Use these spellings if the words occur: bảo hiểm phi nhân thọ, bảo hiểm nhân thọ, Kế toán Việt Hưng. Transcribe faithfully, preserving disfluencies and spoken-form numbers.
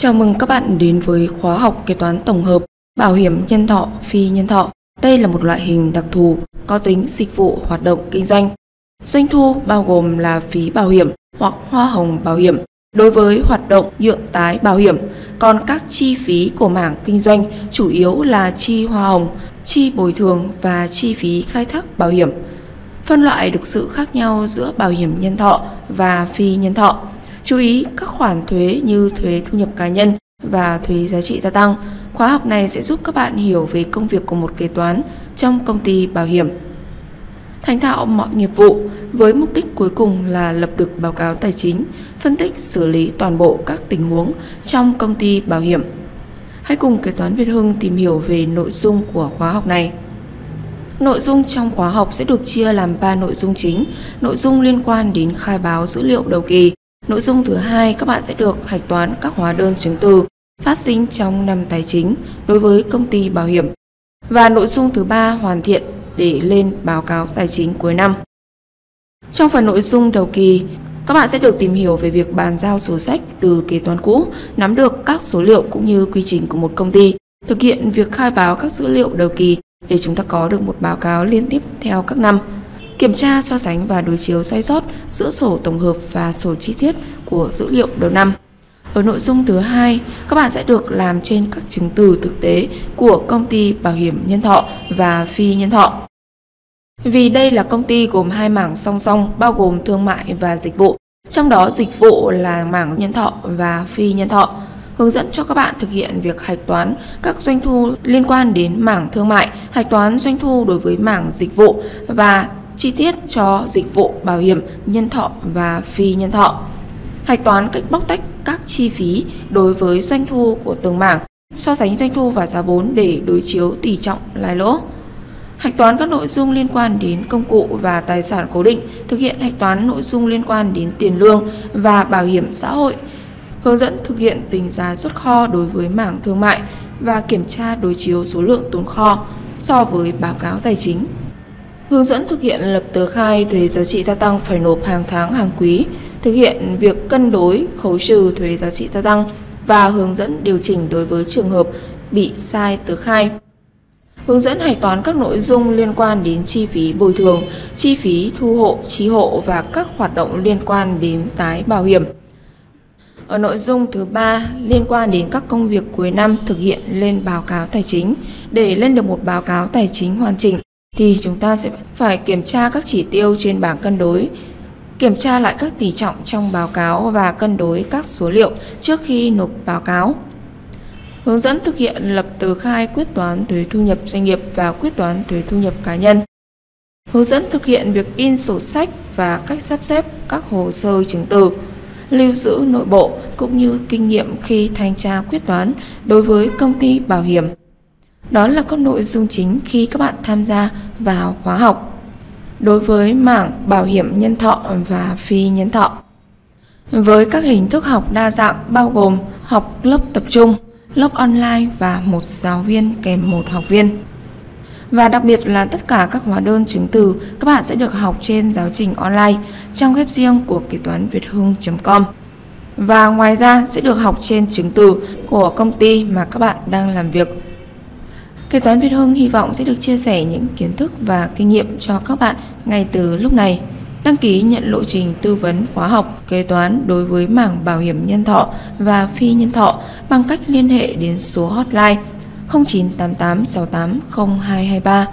Chào mừng các bạn đến với khóa học kế toán tổng hợp, bảo hiểm nhân thọ, phi nhân thọ. Đây là một loại hình đặc thù có tính dịch vụ hoạt động kinh doanh. Doanh thu bao gồm là phí bảo hiểm hoặc hoa hồng bảo hiểm đối với hoạt động nhượng tái bảo hiểm, còn các chi phí của mảng kinh doanh chủ yếu là chi hoa hồng, chi bồi thường và chi phí khai thác bảo hiểm. Phân loại được sự khác nhau giữa bảo hiểm nhân thọ và phi nhân thọ. Chú ý các khoản thuế như thuế thu nhập cá nhân và thuế giá trị gia tăng. Khóa học này sẽ giúp các bạn hiểu về công việc của một kế toán trong công ty bảo hiểm. Thành thạo mọi nghiệp vụ với mục đích cuối cùng là lập được báo cáo tài chính, phân tích xử lý toàn bộ các tình huống trong công ty bảo hiểm. Hãy cùng Kế toán Việt Hưng tìm hiểu về nội dung của khóa học này. Nội dung trong khóa học sẽ được chia làm ba nội dung chính. Nội dung liên quan đến khai báo dữ liệu đầu kỳ. Nội dung thứ hai, các bạn sẽ được hạch toán các hóa đơn chứng từ phát sinh trong năm tài chính đối với công ty bảo hiểm. Và nội dung thứ ba, hoàn thiện để lên báo cáo tài chính cuối năm. Trong phần nội dung đầu kỳ, các bạn sẽ được tìm hiểu về việc bàn giao sổ sách từ kế toán cũ, nắm được các số liệu cũng như quy trình của một công ty, thực hiện việc khai báo các dữ liệu đầu kỳ để chúng ta có được một báo cáo liên tiếp theo các năm. Kiểm tra, so sánh và đối chiếu sai sót giữa sổ tổng hợp và sổ chi tiết của dữ liệu đầu năm. Ở nội dung thứ hai, các bạn sẽ được làm trên các chứng từ thực tế của công ty bảo hiểm nhân thọ và phi nhân thọ. Vì đây là công ty gồm hai mảng song song bao gồm thương mại và dịch vụ, trong đó dịch vụ là mảng nhân thọ và phi nhân thọ. Hướng dẫn cho các bạn thực hiện việc hạch toán các doanh thu liên quan đến mảng thương mại, hạch toán doanh thu đối với mảng dịch vụ và chi tiết cho dịch vụ bảo hiểm nhân thọ và phi nhân thọ. Hạch toán cách bóc tách các chi phí đối với doanh thu của từng mảng, so sánh doanh thu và giá vốn để đối chiếu tỷ trọng lãi lỗ. Hạch toán các nội dung liên quan đến công cụ và tài sản cố định, thực hiện hạch toán nội dung liên quan đến tiền lương và bảo hiểm xã hội. Hướng dẫn thực hiện tính giá xuất kho đối với mảng thương mại và kiểm tra đối chiếu số lượng tồn kho so với báo cáo tài chính. Hướng dẫn thực hiện lập tờ khai thuế giá trị gia tăng phải nộp hàng tháng, hàng quý, thực hiện việc cân đối, khấu trừ thuế giá trị gia tăng và hướng dẫn điều chỉnh đối với trường hợp bị sai tờ khai. Hướng dẫn hạch toán các nội dung liên quan đến chi phí bồi thường, chi phí thu hộ, chi hộ và các hoạt động liên quan đến tái bảo hiểm. Ở nội dung thứ ba, liên quan đến các công việc cuối năm thực hiện lên báo cáo tài chính. Để lên được một báo cáo tài chính hoàn chỉnh, thì chúng ta sẽ phải kiểm tra các chỉ tiêu trên bảng cân đối, kiểm tra lại các tỷ trọng trong báo cáo và cân đối các số liệu trước khi nộp báo cáo. Hướng dẫn thực hiện lập tờ khai quyết toán thuế thu nhập doanh nghiệp và quyết toán thuế thu nhập cá nhân. Hướng dẫn thực hiện việc in sổ sách và cách sắp xếp các hồ sơ chứng từ, lưu giữ nội bộ cũng như kinh nghiệm khi thanh tra quyết toán đối với công ty bảo hiểm. Đó là các nội dung chính khi các bạn tham gia vào khóa học đối với mảng bảo hiểm nhân thọ và phi nhân thọ. Với các hình thức học đa dạng bao gồm học lớp tập trung, lớp online và một giáo viên kèm một học viên. Và đặc biệt là tất cả các hóa đơn chứng từ các bạn sẽ được học trên giáo trình online trong web riêng của kế toán việt hưng chấm com. Và ngoài ra sẽ được học trên chứng từ của công ty mà các bạn đang làm việc. Kế toán Việt Hưng hy vọng sẽ được chia sẻ những kiến thức và kinh nghiệm cho các bạn ngay từ lúc này. Đăng ký nhận lộ trình tư vấn khóa học kế toán đối với mảng bảo hiểm nhân thọ và phi nhân thọ bằng cách liên hệ đến số hotline không chín tám tám sáu tám không hai hai ba